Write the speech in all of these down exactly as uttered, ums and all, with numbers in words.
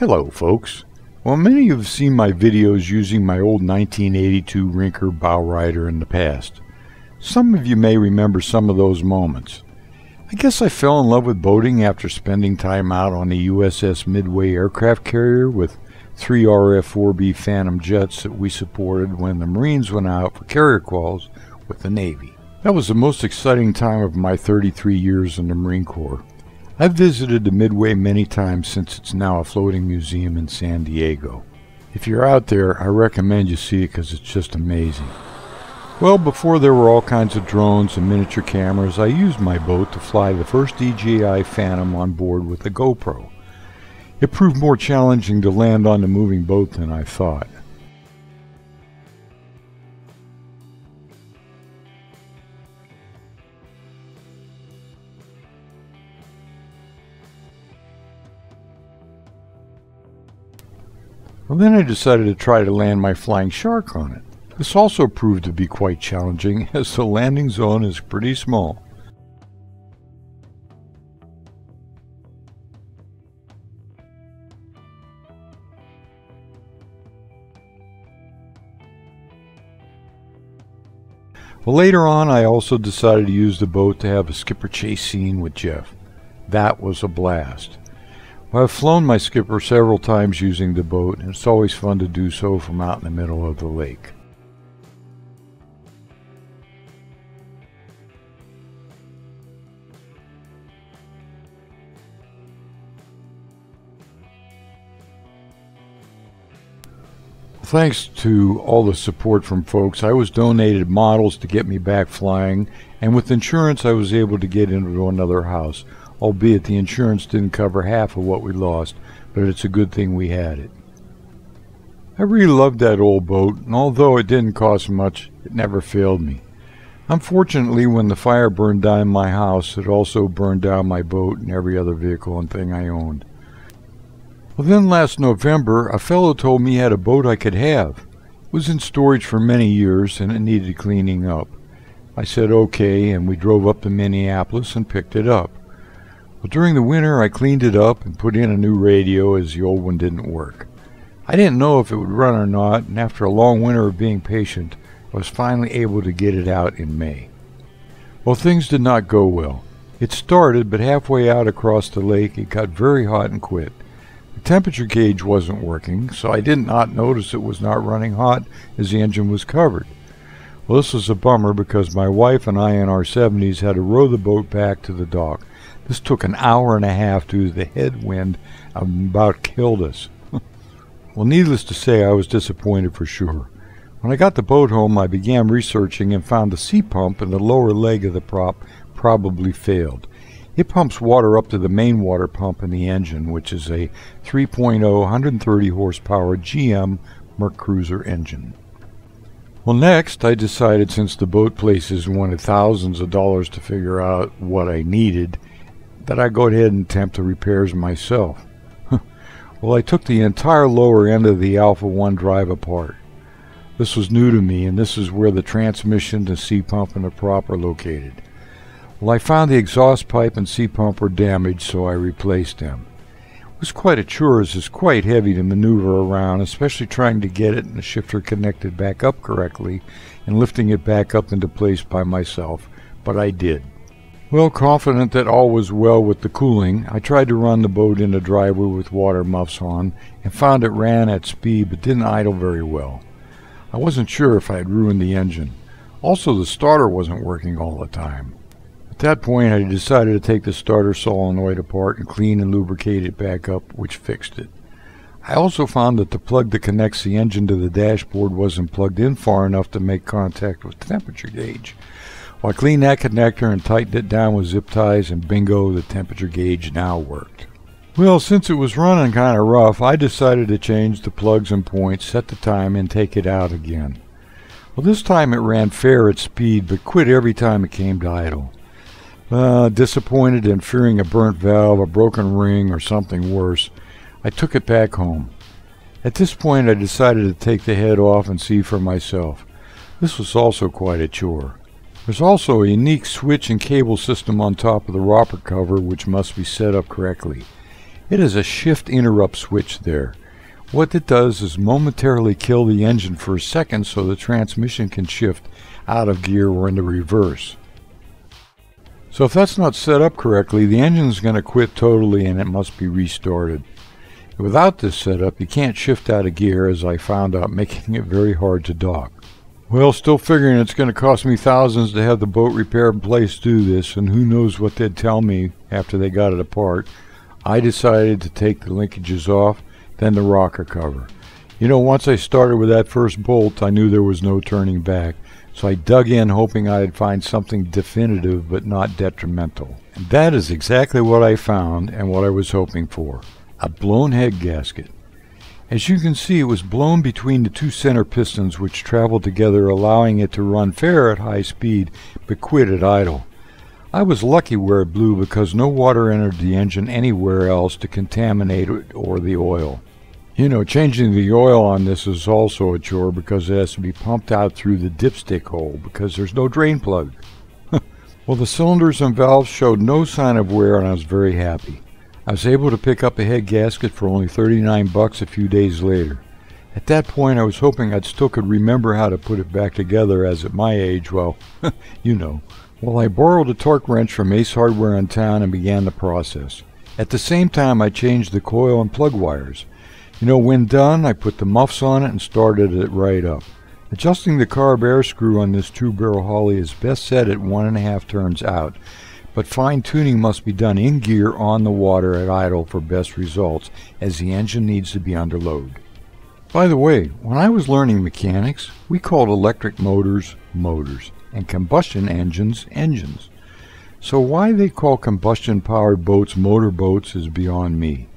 Hello folks. Well, many of you have seen my videos using my old nineteen eighty-two Rinker Bow Rider in the past. Some of you may remember some of those moments. I guess I fell in love with boating after spending time out on the U S S Midway aircraft carrier with three R F four B Phantom jets that we supported when the Marines went out for carrier calls with the Navy. That was the most exciting time of my thirty-three years in the Marine Corps. I've visited the Midway many times since it's now a floating museum in San Diego. If you're out there, I recommend you see it because it's just amazing. Well, before there were all kinds of drones and miniature cameras, I used my boat to fly the first D J I Phantom on board with a GoPro. It proved more challenging to land on the moving boat than I thought. Well, then I decided to try to land my Flying Shark on it. This also proved to be quite challenging, as the landing zone is pretty small. Well, later on, I also decided to use the boat to have a skipper chase scene with Jeff. That was a blast. Well, I've flown my skipper several times using the boat, and it's always fun to do so from out in the middle of the lake. Thanks to all the support from folks, I was donated models to get me back flying, and with insurance I was able to get into another house, albeit the insurance didn't cover half of what we lost, but it's a good thing we had it. I really loved that old boat, and although it didn't cost much, it never failed me. Unfortunately, when the fire burned down my house, it also burned down my boat and every other vehicle and thing I owned. Well, then last November, a fellow told me he had a boat I could have. It was in storage for many years and it needed cleaning up. I said okay, and we drove up to Minneapolis and picked it up. Well, during the winter, I cleaned it up and put in a new radio as the old one didn't work. I didn't know if it would run or not, and after a long winter of being patient, I was finally able to get it out in May. Well, things did not go well. It started, but halfway out across the lake, it got very hot and quit. The temperature gauge wasn't working, so I did not notice it was not running hot as the engine was covered. Well, this was a bummer because my wife and I in our seventies had to row the boat back to the dock. This took an hour and a half due to the headwind about killed us. Well, needless to say, I was disappointed for sure. When I got the boat home, I began researching and found the sea pump in the lower leg of the prop probably failed. It pumps water up to the main water pump in the engine, which is a three point oh one hundred thirty horsepower G M Mercruiser engine. Well, next I decided, since the boat places wanted thousands of dollars to figure out what I needed, that I'd go ahead and attempt the repairs myself. Well, I took the entire lower end of the Alpha one drive apart. This was new to me, and this is where the transmission, the sea pump, and the prop are located. Well, I found the exhaust pipe and sea pump were damaged, so I replaced them. It was quite a chore, as it's quite heavy to maneuver around, especially trying to get it and the shifter connected back up correctly and lifting it back up into place by myself, but I did. Well, confident that all was well with the cooling, I tried to run the boat in the driveway with water muffs on and found it ran at speed but didn't idle very well. I wasn't sure if I had ruined the engine. Also, the starter wasn't working all the time. At that point, I decided to take the starter solenoid apart and clean and lubricate it back up, which fixed it. I also found that the plug that connects the engine to the dashboard wasn't plugged in far enough to make contact with the temperature gauge. Well, I cleaned that connector and tightened it down with zip ties, and bingo, the temperature gauge now worked. Well, since it was running kind of rough, I decided to change the plugs and points, set the time, and take it out again. Well, this time it ran fair at speed, but quit every time it came to idle. Uh, disappointed and fearing a burnt valve, a broken ring, or something worse, I took it back home. At this point, I decided to take the head off and see for myself. This was also quite a chore. There's also a unique switch and cable system on top of the rocker cover, which must be set up correctly. It is a shift interrupt switch there. What it does is momentarily kill the engine for a second so the transmission can shift out of gear or into reverse. So if that's not set up correctly, the engine is going to quit totally and it must be restarted. Without this setup, you can't shift out of gear, as I found out, making it very hard to dock. Well, still figuring it's going to cost me thousands to have the boat repair place do this, and who knows what they'd tell me after they got it apart, I decided to take the linkages off, then the rocker cover. You know, once I started with that first bolt, I knew there was no turning back, so I dug in hoping I'd find something definitive but not detrimental. And that is exactly what I found and what I was hoping for, a blown head gasket. As you can see, it was blown between the two center pistons, which traveled together, allowing it to run fair at high speed but quit at idle. I was lucky where it blew because no water entered the engine anywhere else to contaminate it or the oil. You know, changing the oil on this is also a chore because it has to be pumped out through the dipstick hole because there's no drain plug. Well, the cylinders and valves showed no sign of wear and I was very happy. I was able to pick up a head gasket for only thirty-nine bucks a few days later. At that point, I was hoping I still could remember how to put it back together, as at my age, well, you know. Well, I borrowed a torque wrench from Ace Hardware in town and began the process. At the same time, I changed the coil and plug wires. You know, when done, I put the muffs on it and started it right up. Adjusting the carb air screw on this two-barrel Holly is best set at one and a half turns out, but fine-tuning must be done in gear on the water at idle for best results, as the engine needs to be under load. By the way, when I was learning mechanics, we called electric motors, motors, and combustion engines, engines. So why they call combustion-powered boats motor boats is beyond me.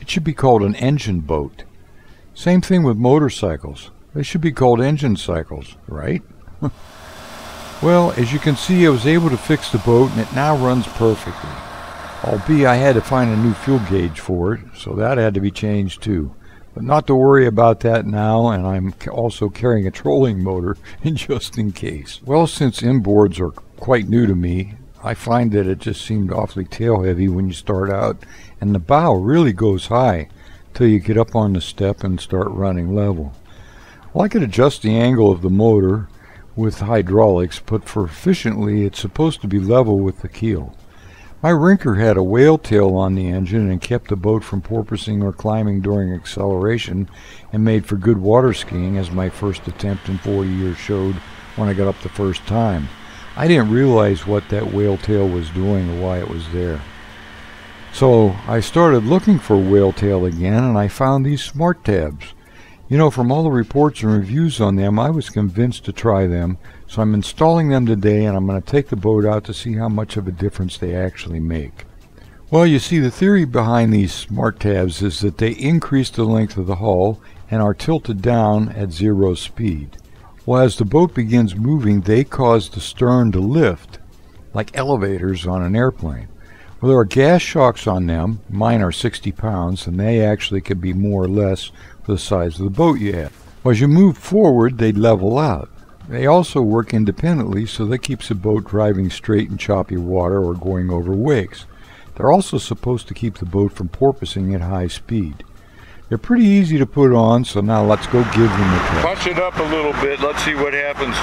It should be called an engine boat. Same thing with motorcycles. They should be called engine cycles, right? Well, as you can see, I was able to fix the boat and it now runs perfectly. Albeit I had to find a new fuel gauge for it, so that had to be changed too. But not to worry about that now, and I'm also carrying a trolling motor just in case. Well, since inboards are quite new to me, I find that it just seemed awfully tail heavy when you start out, and the bow really goes high till you get up on the step and start running level. Well, I could adjust the angle of the motor with hydraulics, but for efficiently it's supposed to be level with the keel. My Rinker had a whale tail on the engine and kept the boat from porpoising or climbing during acceleration, and made for good water skiing, as my first attempt in forty years showed when I got up the first time. I didn't realize what that whale tail was doing or why it was there. So I started looking for whale tail again, and I found these Smart Tabs. You know, from all the reports and reviews on them, I was convinced to try them, so I'm installing them today, and I'm going to take the boat out to see how much of a difference they actually make. Well, you see, the theory behind these Smart Tabs is that they increase the length of the hull and are tilted down at zero speed. Well, as the boat begins moving, they cause the stern to lift, like elevators on an airplane. Well, there are gas shocks on them. Mine are sixty pounds, and they actually could be more or less for the size of the boat you have. Well, as you move forward, they level out. They also work independently, so that keeps the boat driving straight in choppy water or going over wakes. They're also supposed to keep the boat from porpoising at high speed. They're pretty easy to put on, so now let's go give them a try. Punch it up a little bit. Let's see what happens.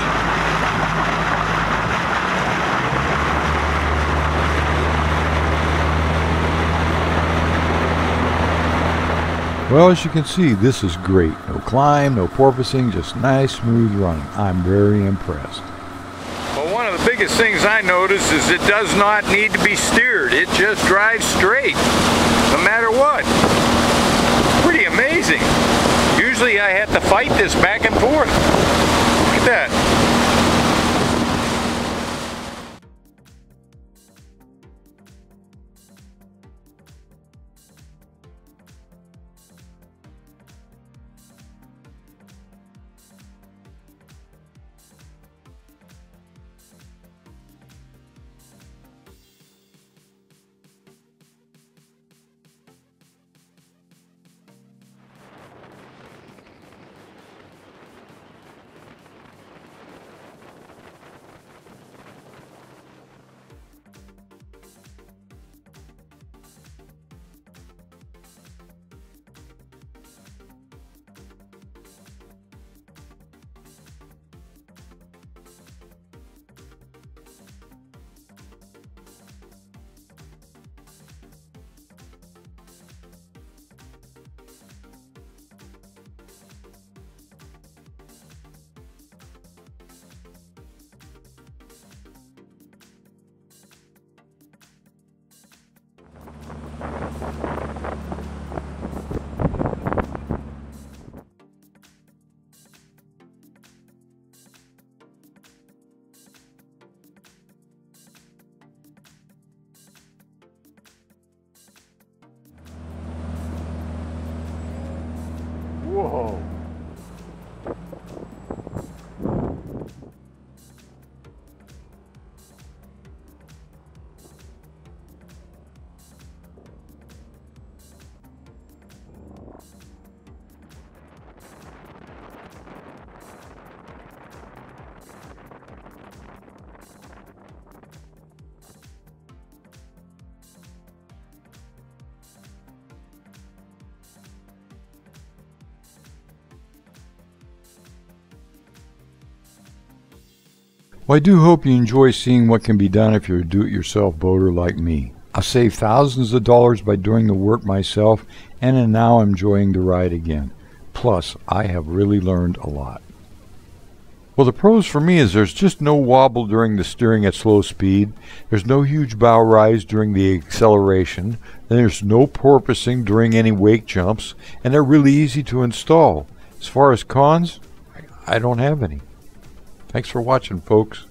Well, as you can see, this is great. No climb, no porpoising, just nice, smooth running. I'm very impressed. Well, one of the biggest things I notice is it does not need to be steered. It just drives straight, no matter what. Pretty amazing. Usually I have to fight this back and forth. Look at that. Whoa. Well, I do hope you enjoy seeing what can be done if you're a do-it-yourself boater like me. I saved thousands of dollars by doing the work myself and am now enjoying the ride again. Plus, I have really learned a lot. Well, the pros for me is there's just no wobble during the steering at slow speed. There's no huge bow rise during the acceleration. There's no porpoising during any wake jumps. And they're really easy to install. As far as cons, I don't have any. Thanks for watching, folks.